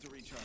shield to recharge.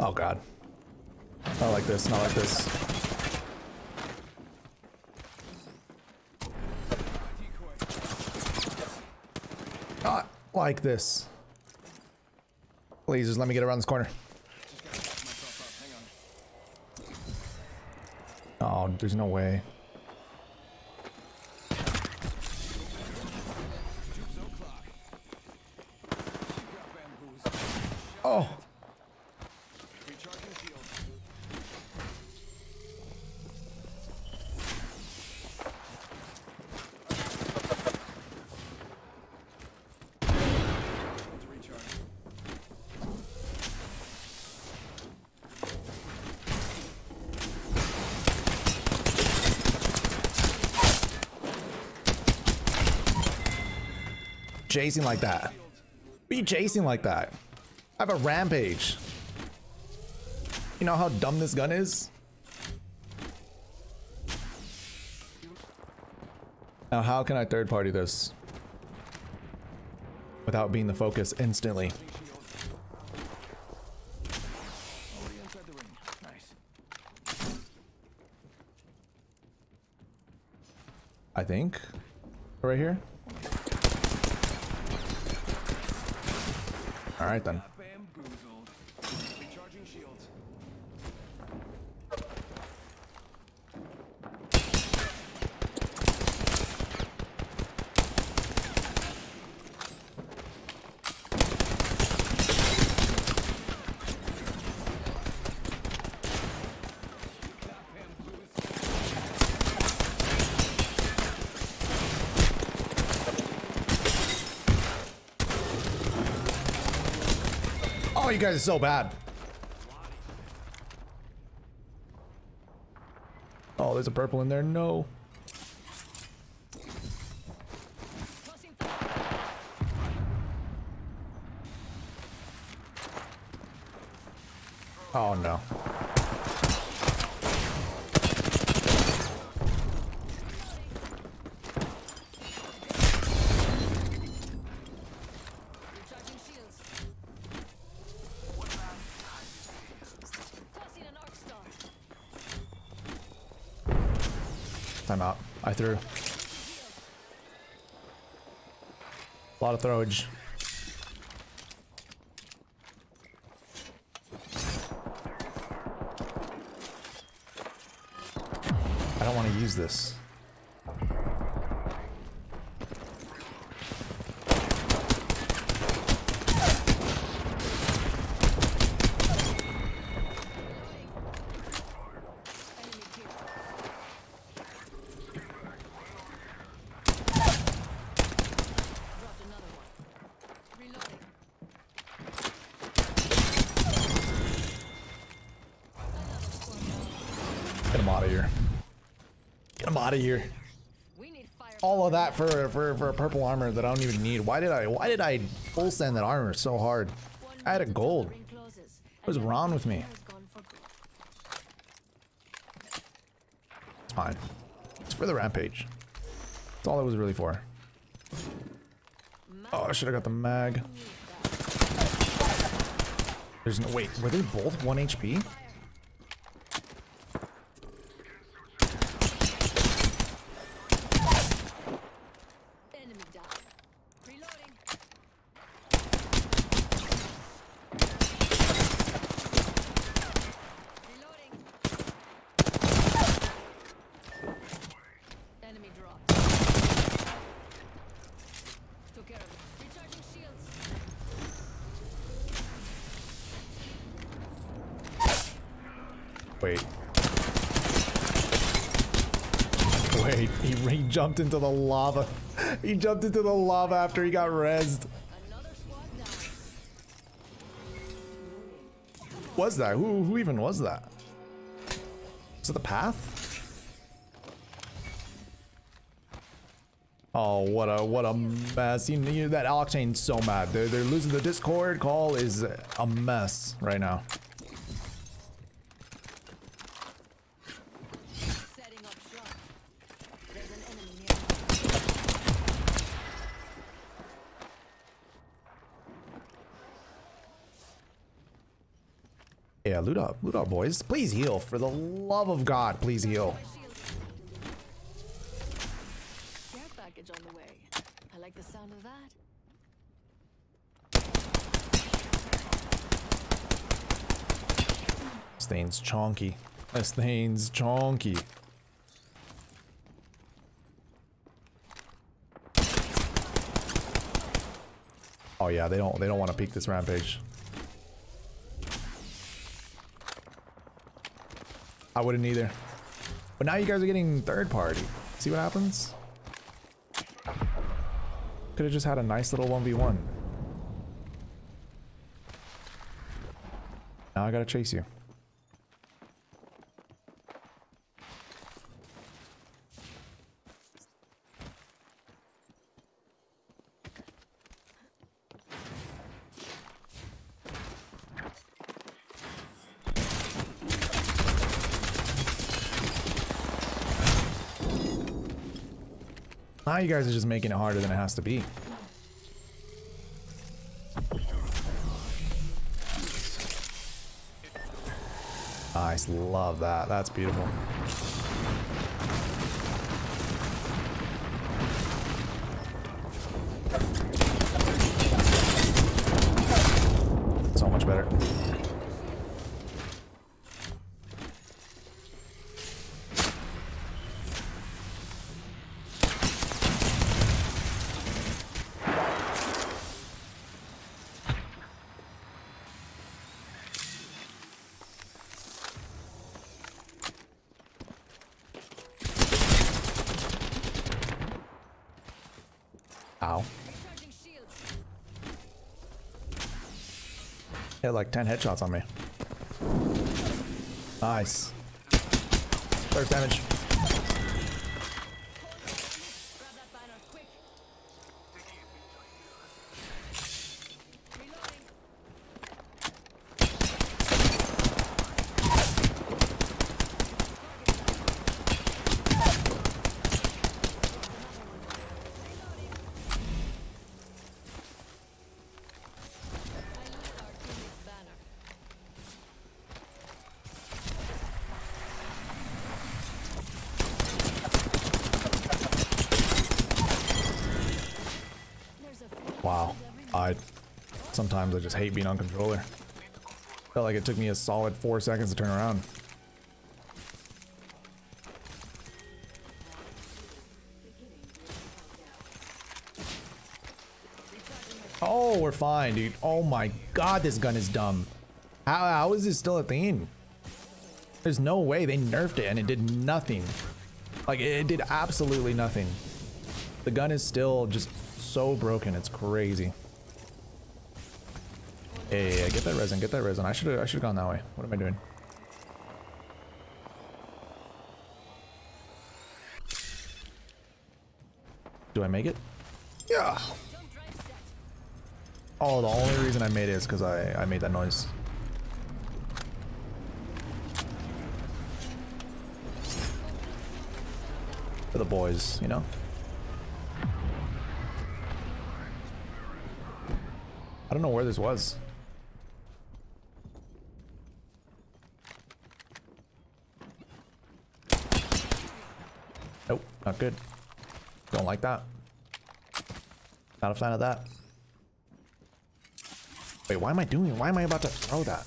Oh god. Not like this, not like this. Not like this. Please just let me get around this corner. Oh, there's no way. Oh! Chasing like that. Be chasing like that. I have a rampage. You know how dumb this gun is? Now how can I third party this without being the focus instantly? I think right here. All right then. Recharging shields. Oh, you guys are so bad. Oh, there's a purple in there. No. Oh, no. Time out. I threw. A lot of throwage. I don't want to use this. Get him out of here. Get him out of here. All of that for a purple armor that I don't even need. Why did I full send that armor so hard? I had a gold. What was wrong with me? It's fine. It's for the rampage. That's all it was really for. Oh, I should have got the mag. There's no wait, were they both 1 HP? Wait, he jumped into the lava. He jumped into the lava after he got rezzed. Was that? Who even was that? Is it the path? Oh, what a mess. You that Octane's so mad. They're losing the Discord call is a mess right now. Yeah, loot up, boys. Please heal, for the love of God, please heal. Care package on the way. I like the sound of that. Stain's chonky. Stain's chonky. Oh yeah, they don't want to peek this rampage. I wouldn't either. But now you guys are getting third party. See what happens? Could have just had a nice little 1v1. Now I gotta chase you. Now you guys are just making it harder than it has to be. Nice, love that. That's beautiful. So much better. Ow. Hit like 10 headshots on me. Nice. First damage. Wow, sometimes I just hate being on controller. Felt like it took me a solid 4 seconds to turn around. Oh, we're fine, dude. Oh my God, this gun is dumb. How is this still a thing? There's no way they nerfed it and it did nothing. Like it did absolutely nothing. The gun is still just so broken, it's crazy. Hey, yeah, get that resin, get that resin. I should have gone that way. What am I doing? Do I make it? Yeah. Oh, the only reason I made it is because I made that noise. For the boys, you know? I don't know where this was. Nope, not good. Don't like that. Not a fan of that. Wait, why am I about to throw that?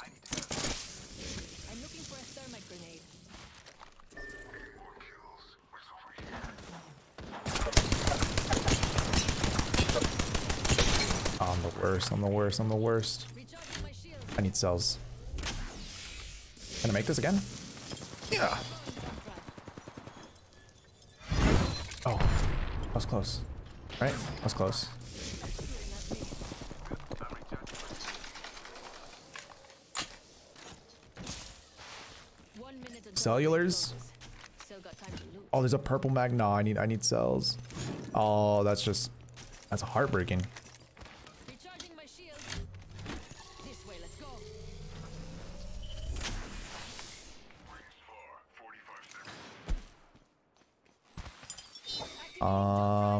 I'm looking for a thermite grenade. 4 kills. Where's over here? I'm the worst, I'm the worst, I'm the worst. I need cells. Can I make this again? Yeah. Oh, that was close. Right? That was close. Cellulars? Oh, there's a purple mag. No, I need cells. Oh, that's heartbreaking.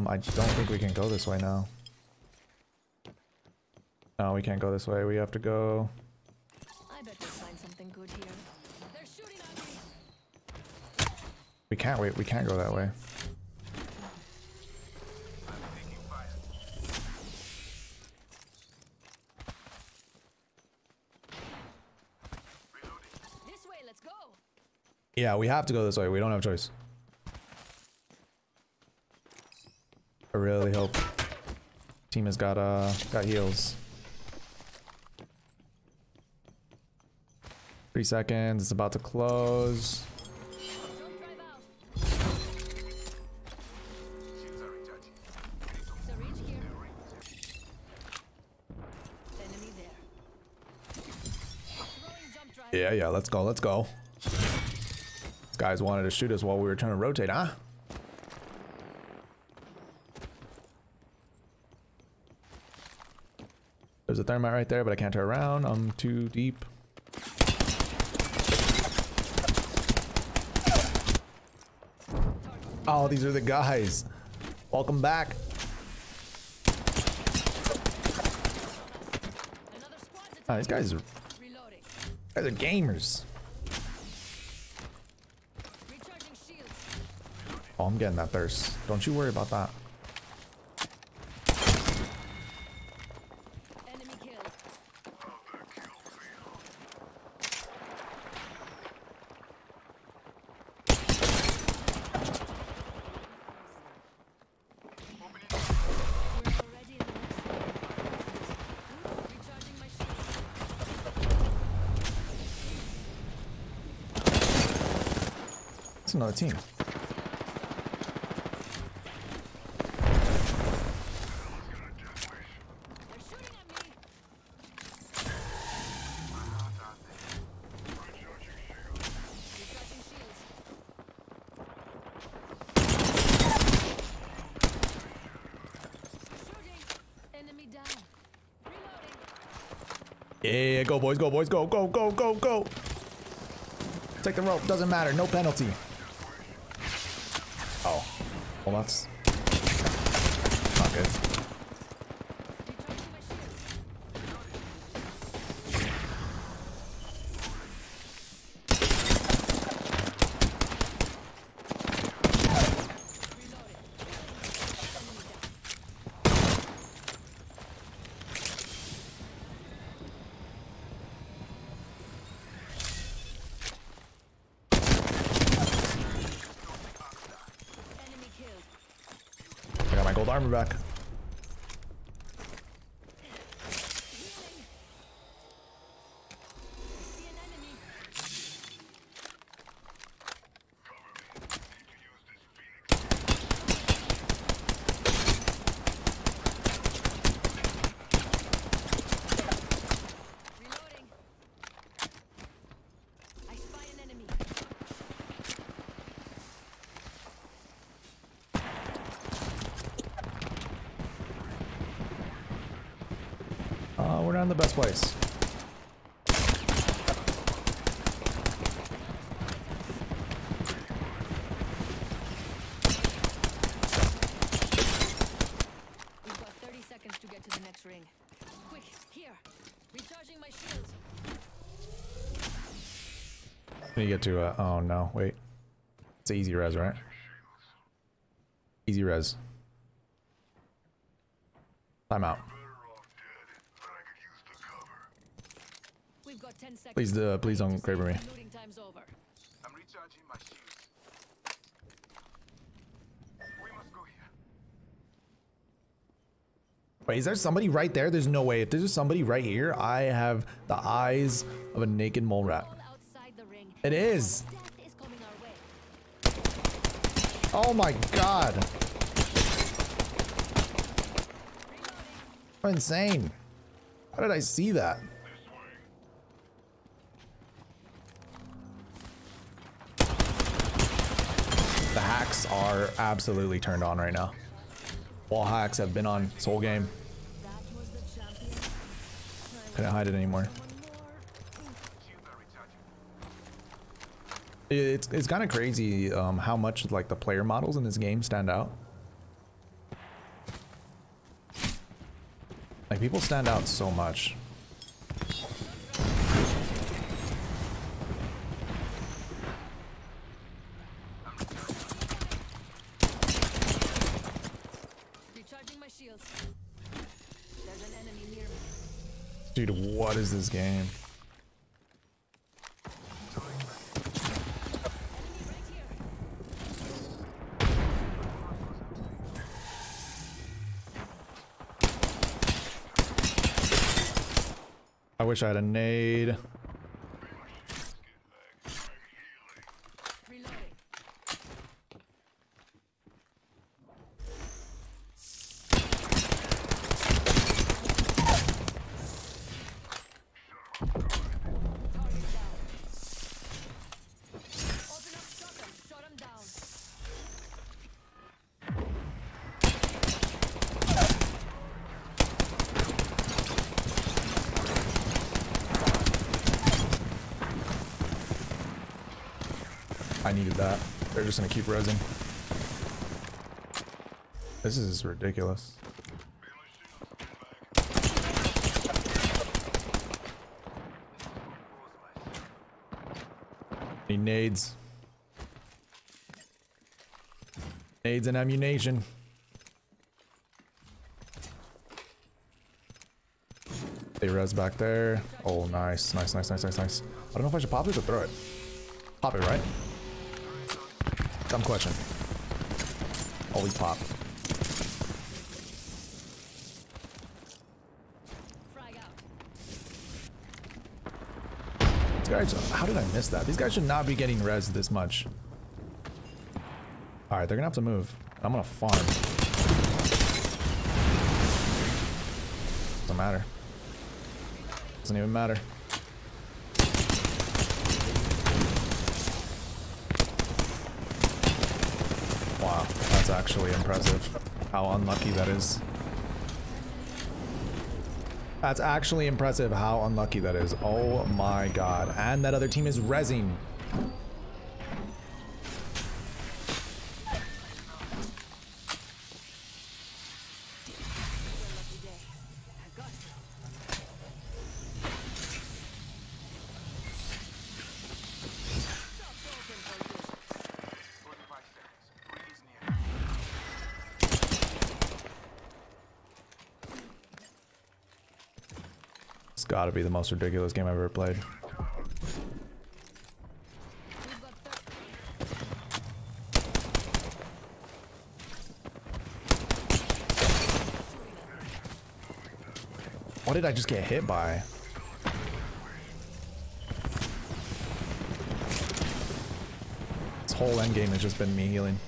I don't think we can go this way now. No, we can't go this way. We have to go. I bet we'll find something good here. They're shooting at me. We can't wait. We can't go that way. This way, let's go. Yeah, we have to go this way. We don't have a choice. I really hope team has got heals. 3 seconds, it's about to close. Yeah, let's go, let's go. These guys wanted to shoot us while we were trying to rotate, huh? There's a thermite right there, but I can't turn around. I'm too deep. Oh, these are the guys. Welcome back. Oh, these guys are gamers. Oh, I'm getting that thirst. Don't you worry about that. Another team. Yeah, go boys, go boys, go, go, go, go, go. Take the rope, doesn't matter, no penalty. Well, that's not good. Gold armor back. We're not in the best place. We've got 30 seconds to get to the next ring. Quick, here. Recharging my shields. You get to oh no, wait. It's an easy res, right? Easy res. Time out. Please, please don't grab me. I'm recharging my shield. We must go here. Wait, is there somebody right there? There's no way. If there's somebody right here, I have the eyes of a naked mole rat. It is. Oh my god. That's insane. How did I see that? The hacks are absolutely turned on right now. Wall hacks have been on this whole game. Couldn't hide it anymore. It's kind of crazy how much like the player models in this game stand out. Like people stand out so much. Recharging my shields. There's an enemy near me. Dude, what is this game? I wish I had a nade. I needed that. They're just gonna keep rezzing. This is ridiculous. Need nades. Nades and ammunition. They res back there. Oh, nice. Nice, nice, nice, nice, nice. I don't know if I should pop this or throw it. Pop it, right? I'm clutching. Always pop. These guys, how did I miss that? These guys should not be getting rezzed this much. Alright, they're gonna have to move. I'm gonna farm. Doesn't matter. Doesn't even matter. Wow, that's actually impressive. How unlucky that is. That's actually impressive how unlucky that is. Oh my god. And that other team is rezzing. Gotta be the most ridiculous game I've ever played. What did I just get hit by? This whole end game has just been me healing.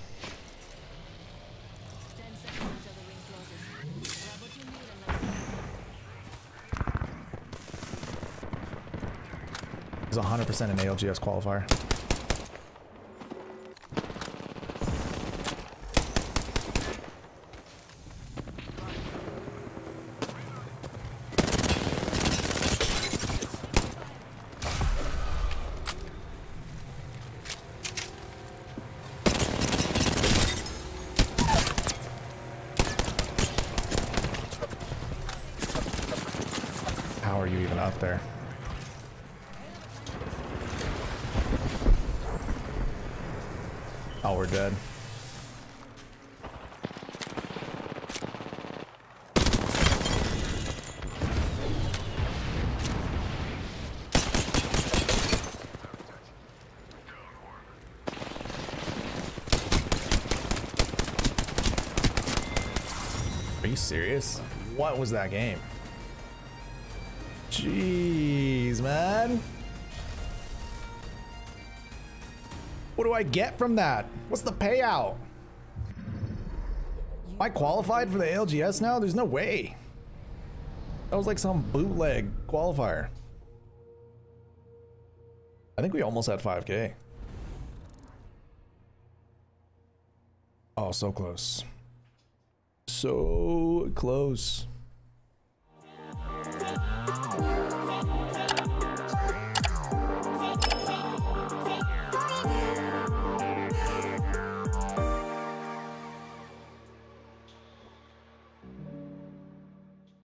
Is 100% an ALGS qualifier. How are you even up there? Oh, we're dead. Are you serious? What was that game? Jeez, man. What do I get from that? What's the payout? Am I qualified for the ALGS now? There's no way. That was like some bootleg qualifier. I think we almost had 5K. Oh, so close. So close.